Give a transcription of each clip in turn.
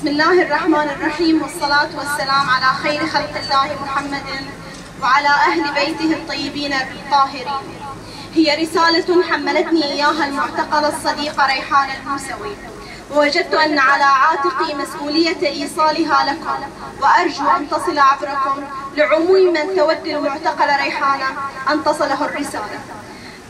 بسم الله الرحمن الرحيم، والصلاة والسلام على خير خلق الله محمد وعلى أهل بيته الطيبين الطاهرين. هي رسالة حملتني إياها المعتقلة الصديقة ريحانة الموسوي، ووجدت أن على عاتقي مسؤولية إيصالها لكم، وأرجو أن تصل عبركم لعموم من تود المعتقلة ريحانة أن تصله الرسالة.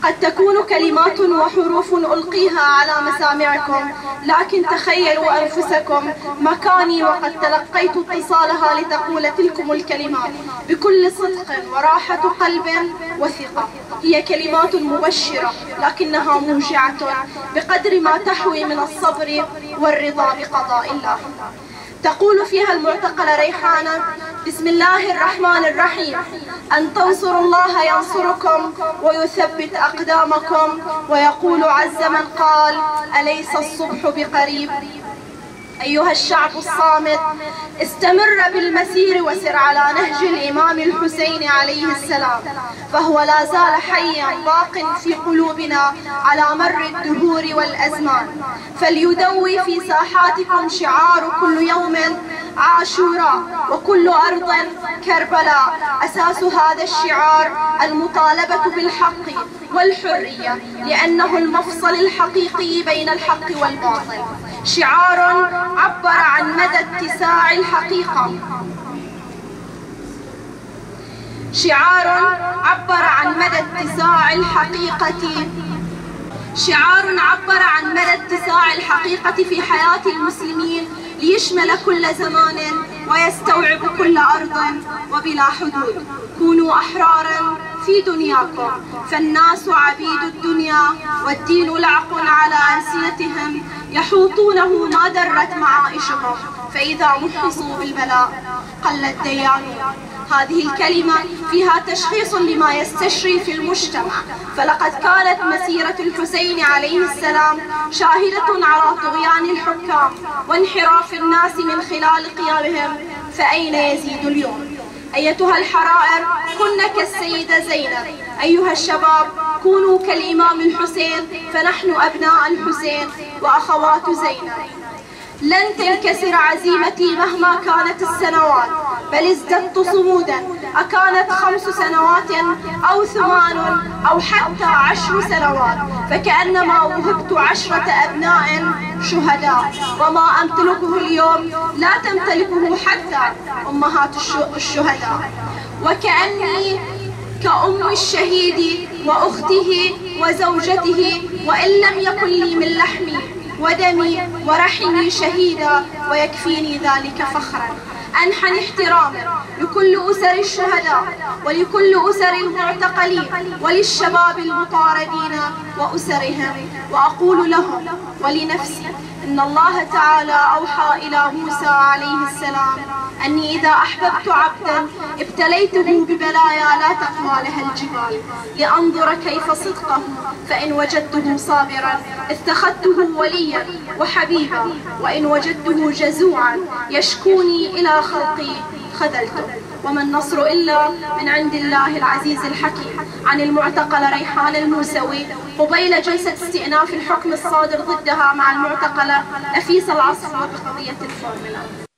قد تكون كلمات وحروف ألقيها على مسامعكم، لكن تخيلوا أنفسكم مكاني وقد تلقيت اتصالها لتقول تلكم الكلمات بكل صدق وراحة قلب وثقة. هي كلمات مبشرة لكنها موجعة بقدر ما تحوي من الصبر والرضا بقضاء الله. تقول فيها المعتقلة ريحانة: بسم الله الرحمن الرحيم، أن تنصروا الله ينصركم ويثبت أقدامكم، ويقول عز من قال: أليس الصبح بقريب. أيها الشعب الصامت، استمر بالمسير وسر على نهج الإمام الحسين عليه السلام، فهو لا زال حيا باق في قلوبنا على مر الدهور والأزمان. فليدوي في ساحاتكم شعار كل يوم عاشوراء، وكل أرض كربلاء. أساس هذا الشعار المطالبة بالحق والحرية، لأنه المفصل الحقيقي بين الحق والباطل. شعار عبر عن مدى اتساع الحقيقة، شعار عبر عن مدى اتساع الحقيقة في حياة المسلمين، ليشمل كل زمان ويستوعب كل أرض وبلا حدود. كونوا أحرارا في دنياكم، فالناس عبيد الدنيا والدين لعق على ألسنتهم، يحوطونه ما درت معائشهم، فإذا محصوا بالبلاء قلت ديانهم. هذه الكلمة فيها تشخيص لما يستشري في المجتمع، فلقد كانت مسيرة الحسين عليه السلام شاهدة على طغيان الحكام وانحراف الناس من خلال قيامهم، فأين يزيد اليوم؟ أيتها الحرائر، كن كالسيدة زينب. أيها الشباب، كونوا كالإمام الحسين، فنحن أبناء الحسين وأخوات زينب. لن تنكسر عزيمتي مهما كانت السنوات، بل ازددت صمودا، أكانت 5 سنوات أو 8 أو حتى 10 سنوات، فكأنما وهبت 10 أبناء شهداء. وما أمتلكه اليوم لا تمتلكه حتى أمهات الشهداء، وكأني كأم الشهيد وأخته وزوجته، وإن لم يكن لي من لحمي ودمي ورحمي شهيدا، ويكفيني ذلك فخرا. أنحن احتراما لكل أسر الشهداء، ولكل أسر المعتقلين، وللشباب المطاردين وأسرهم، وأقول لهم ولنفسي: إن الله تعالى أوحى إلى موسى عليه السلام أني إذا أحببت عبدا ابتليته ببلايا لا تقوى لها الجبال، لأنظر كيف صدقه، فإن وجدته صابرا اتخذته وليا وحبيبا، وإن وجدته جزوعا يشكوني إلى خلقي خذلته. وما النصر إلا من عند الله العزيز الحكيم. عن المعتقلة ريحانة الموسوي: قبيل جلسة استئناف الحكم الصادر ضدها مع المعتقلة فيصل عصام بقضية الفورمولا.